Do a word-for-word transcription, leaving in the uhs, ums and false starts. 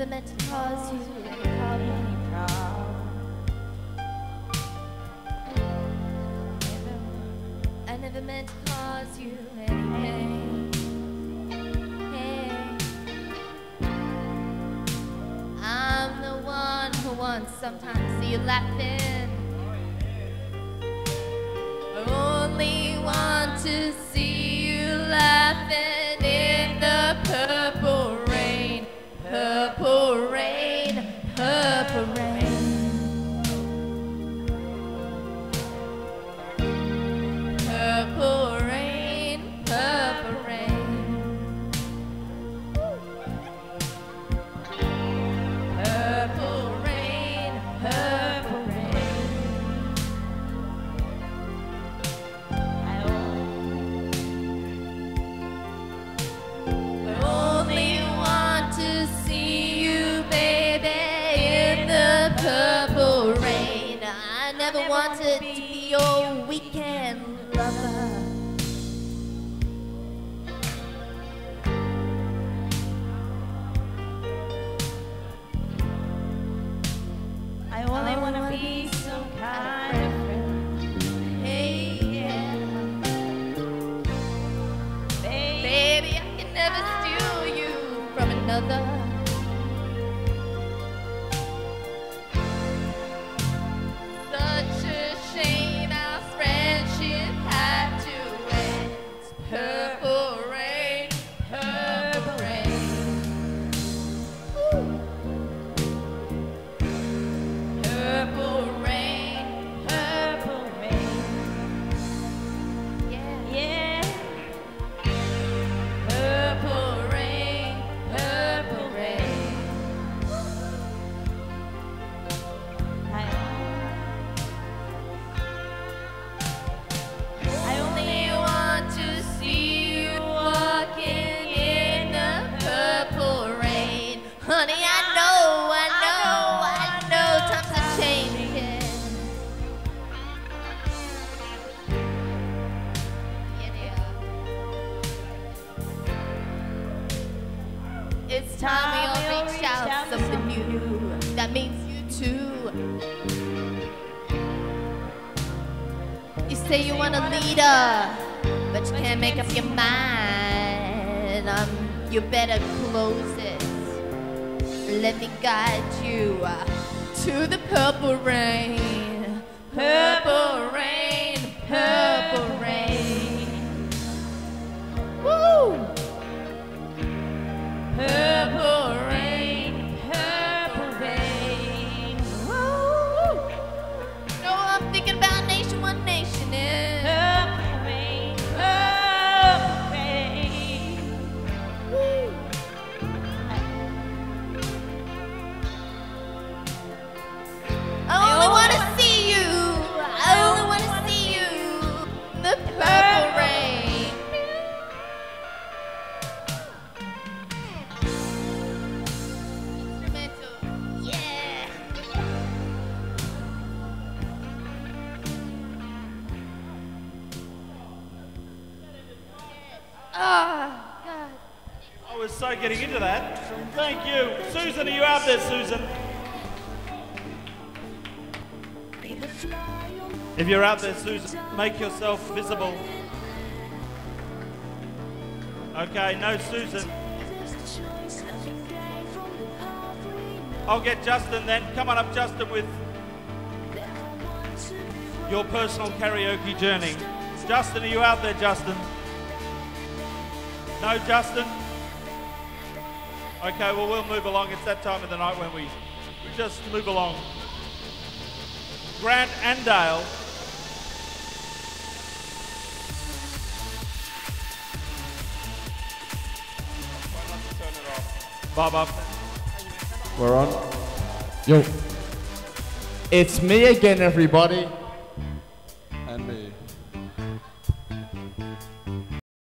never meant to cause you any problem. I never meant to cause you any pain. Hey. I'm the one who wants sometimes see you laughing. I only want to see you laughing in the purple rain, purple rain, purple rain, purple rain, purple rain, purple rain, purple. Wanted to be your weekend lover. I only want to be some kind of friend. Hey, yeah. Baby, I can never steal you from another. It's time we all reached out something new. That means you too. You say you want a leader, but you can't make up your mind. Um, you better close it. Let me guide you to the purple rain, purple rain, purple rain. Woo! Purple rain, purple rain. Woo! No, I'm thinking about nation, one nation is. Purple rain, purple rain. Woo! I only want to see you. I only want to see you. The purple rain. So getting into that. Thank you. Susan, are you out there, Susan? If you're out there, Susan, make yourself visible. Okay, no Susan. I'll get Justin then. Come on up, Justin, with your personal karaoke journey. Justin, are you out there, Justin? No, Justin? Okay, well, we'll move along. It's that time of the night when we, we just move along. Grant and Dale. Bob up. We're on. Yo. It's me again, everybody.